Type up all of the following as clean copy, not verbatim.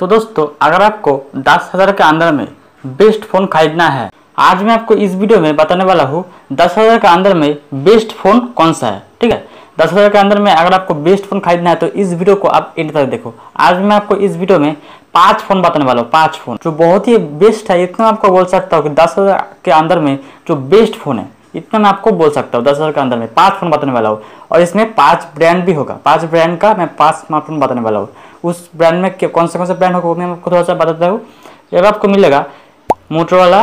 तो दोस्तों अगर आपको 10,000 के अंदर में बेस्ट फ़ोन खरीदना है, आज मैं आपको इस वीडियो में बताने वाला हूँ 10,000 के अंदर में बेस्ट फ़ोन कौन सा है। ठीक है, 10,000 के अंदर में अगर आपको बेस्ट फ़ोन खरीदना है तो इस वीडियो को आप एंड तक देखो। आज मैं आपको इस वीडियो में 5 फ़ोन बताने वाला हूँ, 5 फ़ोन जो बहुत ही बेस्ट है। इतना आपको बोल सकता हूँ कि 10,000 के अंदर में जो बेस्ट फ़ोन है, इतना मैं आपको बोल सकता हूँ। 10,000 के अंदर में 5 फ़ोन बताने वाला हूँ और इसमें 5 ब्रांड भी होगा। 5 ब्रांड का मैं 5 स्मार्टफोन बताने वाला हूँ। उस ब्रांड में कौन से ब्रांड होगा वो मैं आपको थोड़ा सा बताता हूँ। जब आपको मिलेगा Motorola,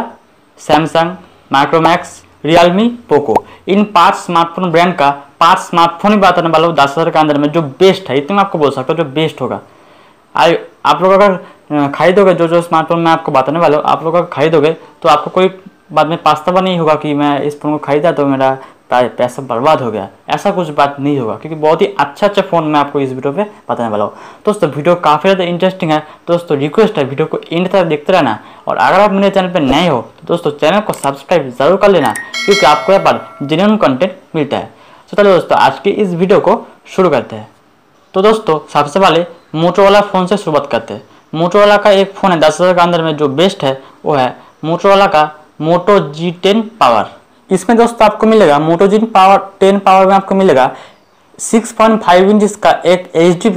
Samsung, Micromax, Realme, Poco, इन 5 स्मार्टफोन ब्रांड का 5 स्मार्टफोन ही बताने वाला हूँ 10,000 के अंदर में जो बेस्ट है। इतना मैं आपको बोल सकता हूँ जो बेस्ट होगा। आप लोग अगर खरीदोगे जो स्मार्टफोन मैं आपको बताने वाला हूँ, आप लोग अगर खरीदोगे तो आपको कोई बाद में पछतावा नहीं होगा कि मैं इस फ़ोन को ख़रीदा तो मेरा पैसा बर्बाद हो गया, ऐसा कुछ बात नहीं होगा, क्योंकि बहुत ही अच्छा अच्छा फ़ोन मैं आपको इस वीडियो पे बताने वाला हूँ। दोस्तों वीडियो काफ़ी ज़्यादा इंटरेस्टिंग है। दोस्तों रिक्वेस्ट है वीडियो को एंड तक देखते रहना, और अगर आप मेरे चैनल पर नए हो तो दोस्तों चैनल को सब्सक्राइब ज़रूर कर लेना, क्योंकि आपको यहाँ पर जेन्युइन कंटेंट मिलता है। तो चलो दोस्तों आज की इस वीडियो को शुरू करते हैं। तो दोस्तों सबसे पहले मोटोरोला फ़ोन से शुरुआत करते हैं। मोटोरोला का एक फ़ोन है 10,000 के अंदर में जो बेस्ट है, वो है मोटोरोला का मोटो G10 पावर। इसमें दोस्तों आपको मिलेगा मोटो G10 पावर में आपको मिलेगा 6.5 इंच का एक HD+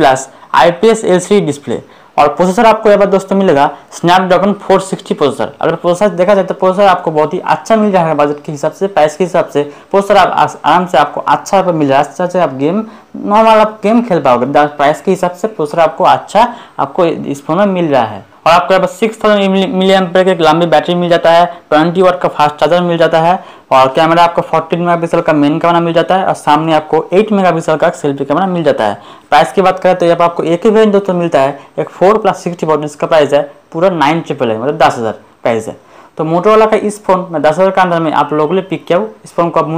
IPS LCD डिस्प्ले, और प्रोसेसर आपको यहाँ पर दोस्तों मिलेगा स्नैपड्रैगन 460 प्रोसेसर। अगर प्रोसेसर देखा जाए तो प्रोसेसर आपको बहुत ही अच्छा मिल जाएगा बजट के हिसाब से, प्राइस के हिसाब से। प्रोसेसर आप आराम से आपको अच्छा मिल जाएगा, अच्छा से आप गेम नॉर्मल आप गेम खेल पाओगे। प्राइस के हिसाब से प्रोसेसर आपको अच्छा आपको इस फोन में मिल रहा है। और आपको यहाँ पर 6000 mAh की एक लंबी बैटरी मिल जाता है, 20W का फास्ट चार्जर मिल जाता है, और कैमरा आपको 14 MP का मेन कैमरा मिल जाता है, और सामने आपको 8 MP का सेल्फी कैमरा मिल जाता है। प्राइस की बात करें तो यहाँ पर आपको एक ही वेरिएंट दोस्तों मिलता है, एक 4+60 इसका प्राइस है, पूरा 9,000 मतलब 10,000 प्राइस है। तो मोटोरोला का इस फोन मैं 10,000 के अंदर में आप लोगों के लिए पिक किया हूँ। इस फोन को आप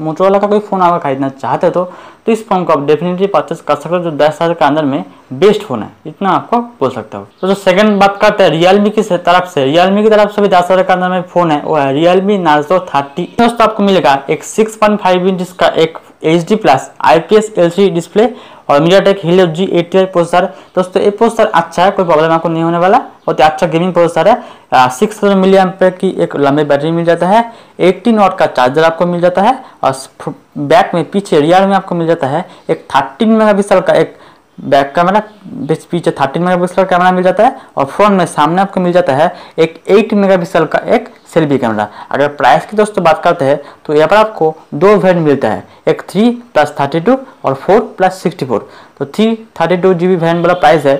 मोटोरोला का कोई फ़ोन अगर खरीदना चाहते हो तो इस फोन को आप डेफिनेटली परचेस कर सकते हो, जो 10,000 के अंदर में बेस्ट फोन है, इतना आपको बोल सकता हूँ। तो सेकंड बात करते हैं रियलमी की तरफ से। रियलमी की तरफ से भी 10,000 के अंदर में फ़ोन है, वो है रियलमी नार्जो 30। दोस्तों आपको मिलेगा एक 6.5 इंच का एक HD+ IPS LCD डिस्प्ले और MediaTek Helio G88 प्रोसेसर। दोस्तों ये प्रोसेसर अच्छा है, कोई प्रॉब्लम आपको नहीं होने वाला, बहुत अच्छा गेमिंग प्रोसेसर है। 6000 mAh की एक लंबी बैटरी मिल जाता है, 18W का चार्जर आपको मिल जाता है, और बैक में पीछे रियर में आपको मिल जाता है एक 13 MP का एक बैक कैमरा, पीछे 13 MP कैमरा मिल जाता है, और फ्रंट में सामने आपको मिल जाता है एक 8 MP का एक सेल्फी कैमरा। अगर प्राइस की दोस्तों बात करते हैं तो यहाँ पर आपको 2 वेरिएंट मिलता है, एक 3+32 और 4+64। तो 332GB वेरिएंट वाला प्राइस है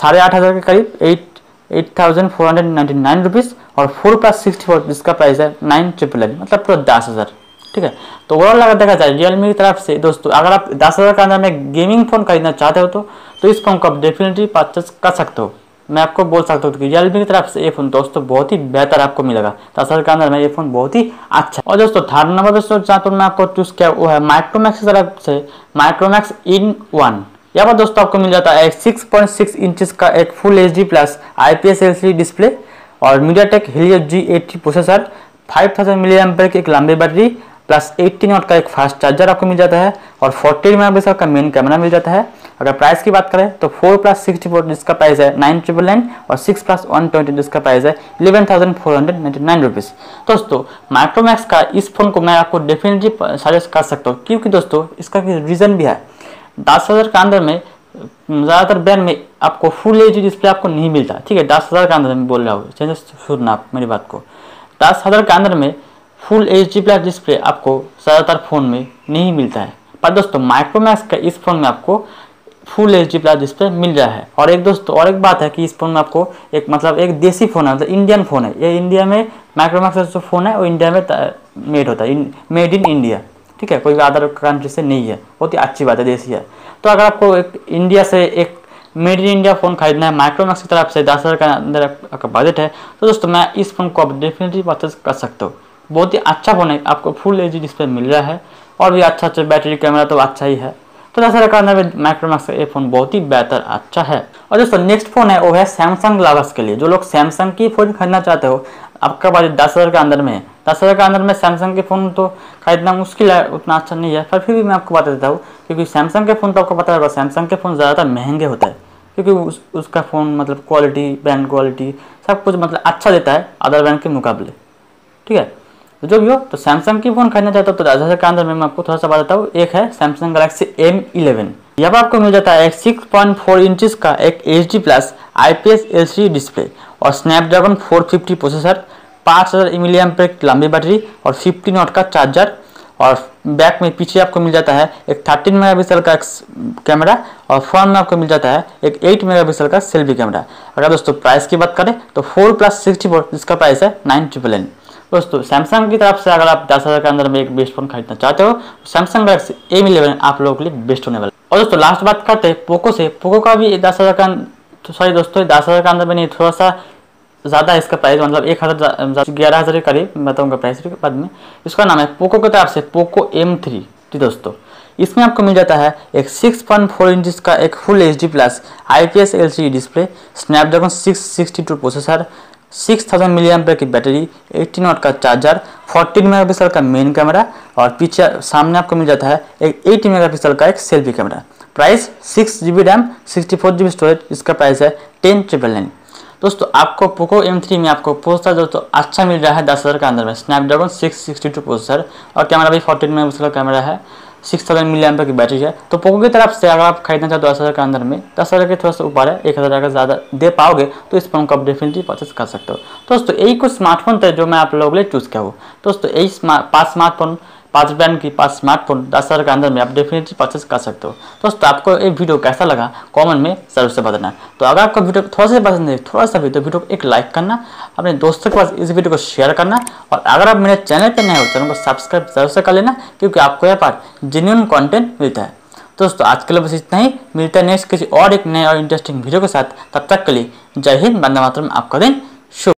8,500 के करीब, 8,499 रुपीज़, और 4+64 इसका प्राइस है 9,000 मतलब पूरा 10,000। ठीक है, तो ओवरऑल अगर देखा जाए रियलमी की तरफ से दोस्तों, अगर आप 10,000 के अंदर में गेमिंग फ़ोन खरीदना चाहते हो तो इस फोन को आप डेफिनेटली परचेस कर सकते हो। मैं आपको बोल सकता हूँ कि रियलमी की तरफ से ये फ़ोन दोस्तों बहुत ही बेहतर आपको मिलेगा 10,000 के अंदर में, ये फ़ोन बहुत ही अच्छा। और दोस्तों थर्ड नंबर पर दोस्तों मैं आपको चूज़ किया वो है माइक्रोमैक्स की तरफ से माइक्रोमैक्स इन वन। यहाँ पर दोस्तों आपको मिल जाता है 6.6 इंच का एक full HD+ IPS LCD display, और MediaTek Helio G80 processor, 5000 mAh की एक लंबी बैटरी, प्लस 18W का एक फास्ट चार्जर आपको मिल जाता है, और 14 MP का मेन कैमरा मिल जाता है। अगर प्राइस की बात करें तो 4+64 इसका प्राइस है 9,999, और 6+128 इसका प्राइस है 11,499 रुपीज़। दोस्तों माइक्रोमैक्स का इस फ़ोन को मैं आपको डेफिनेटली सजेस्ट कर सकता हूँ, क्योंकि दोस्तों इसका रीज़न भी है। 10,000 के अंदर में ज़्यादातर ब्रांड में आपको फुल HD डिस्प्ले आपको नहीं मिलता। ठीक है, 10,000 के अंदर में बोल रहा हूँ, चेंजेस सुनना आप मेरी बात को। 10,000 के अंदर में फुल HD+ डिस्प्ले आपको ज़्यादातर फ़ोन में नहीं मिलता है, पर दोस्तों माइक्रोमैक्स का इस फ़ोन में आपको फुल HD+ डिस्प्ले मिल रहा है। और एक दोस्तों और एक बात है कि इस फ़ोन में आपको एक मतलब एक देसी फ़ोन है, मतलब इंडियन फ़ोन है। ये इंडिया में माइक्रोमैक्स जो फ़ोन है वो इंडिया में मेड होता है, मेड इन इंडिया। ठीक है, कोई अदर कंट्री से नहीं है, बहुत ही अच्छी बात है, देसी है। तो अगर आपको एक इंडिया से एक मेड इन इंडिया फ़ोन खरीदना है माइक्रोमैक्स की तरफ से 10,000 के अंदर आपका बजट है, तो दोस्तों मैं इस फ़ोन को आप डेफिनेटली परचेज कर सकते हो। बहुत ही अच्छा फ़ोन है, आपको फुल HD डिस्प्ले मिल रहा है, और भी अच्छा बैटरी कैमरा तो अच्छा ही है। तो 10,000 के अंदर में माइक्रोमैक्स का ये फ़ोन बहुत ही बेहतर अच्छा है। और दोस्तों नेक्स्ट फ़ोन है वो है सैमसंग लवर्स के लिए। जो लोग सैमसंग की फ़ोन खरीदना चाहते हो, आपका बजट 10,000 के अंदर में है। 10,000 के अंदर में सैमसंग के फ़ोन तो खरीदना मुश्किल है, उतना अच्छा नहीं है, पर फिर भी मैं आपको बता देता हूँ, क्योंकि सैमसंग के फ़ोन तो आपको पता होगा सैमसंग के फ़ोन ज़्यादातर महंगे होता है। क्योंकि उसका फ़ोन मतलब क्वालिटी, ब्रांड क्वालिटी सब कुछ मतलब अच्छा देता है अदर ब्रांड के मुकाबले। ठीक है, तो जो भी हो तो सैमसंग की फ़ोन खरीदना चाहता हूँ तो राजस्थान के अंदर मैं आपको थोड़ा सा बताता हूँ। एक है सैमसंग गैलेक्सी M11, यहाँ पर आपको मिल जाता है एक 6.4 इंच का एक HD+ IPS LCD डिस्प्ले और स्नैपड्रैगन 450 प्रोसेसर, 5000 mAh की लंबी बैटरी और 50 नॉट का चार्जर। और बैक में पीछे आपको मिल जाता है एक 13 मेगापिक्सल का कैमरा और फ्रंट में आपको मिल जाता है एक 8 मेगापिक्सल का सेल्फी कैमरा। अगर दोस्तों प्राइस की बात करें तो 4 प्लस 64, जिसका प्राइस है 9,999। दोस्तों सैमसंग की तरफ से अगर आप 10,000 के अंदर में एक बेस्ट फोन खरीदना चाहते हो तो सैमसंग गैलेक्सी M11 आप लोगों के लिए बेस्ट होने वाला है। और दोस्तों लास्ट बात करते हैं पोको से। पोको का भी 10,000 के अंदर में नहीं, थोड़ा सा ज़्यादा इसका प्राइस, मतलब 11,000 के करीब बताऊँगा प्राइस बाद में। इसका नाम है पोको की तरफ से पोको M3। जी दोस्तों, इसमें आपको मिल जाता है एक 6.4 इंच का एक full HD+ IPS LCD display, Snapdragon 662 processor, 6000 mAh की बैटरी, 18 वाट का चार्जर, 14 मेगापिक्सल का मेन कैमरा और पीछे सामने आपको मिल जाता है एक 8 मेगापिक्सल का एक selfie camera. Price 6GB RAM, 64GB storage, इसका प्राइस है 10,999। दोस्तों आपको पोको M3 में आपको प्रोसेसर दोस्तों अच्छा मिल रहा है 10,000 के अंदर में, स्नैपड्रैगन 662 प्रोसेसर और कैमरा भी 14 मेगापिक्सल का कैमरा है, 6000 mAh की बैटरी है। तो पोको की तरफ से अगर आप खरीदना चाहते हो 10,000 के अंदर में, 10,000 के थोड़ा सा ऊपर है, 1,000 अगर ज़्यादा दे पाओगे तो इस फोन को आप डेफिनेटली परचेस कर सकते हो। दोस्तों यही कुछ स्मार्टफोन थे जो मैं आप लोगों के लिए चूज़ किया हूँ। दोस्तों यही 5 ब्रांड की 5 स्मार्टफोन 10,000 के अंदर में आप डेफिनेटली परचेस कर सकते हो। दोस्तों आपको ये वीडियो कैसा लगा कमेंट में ज़रूर से बताना। तो अगर आपको वीडियो थोड़ा सा पसंद है, थोड़ा सा भी, तो वीडियो को एक लाइक करना, अपने दोस्तों के पास इस वीडियो को शेयर करना और अगर आप मेरे चैनल पर नए हो चैनल को सब्सक्राइब जरूर से कर लेना, क्योंकि आपको यहाँ पर जेन्युइन कॉन्टेंट मिलता है। दोस्तों आज के लिए बस इतना ही, मिलता है नेक्स्ट किसी और एक नए और इंटरेस्टिंग वीडियो के साथ। तब तक के लिए जय हिंद, वंदे मातरम, आपका दिन शुभ।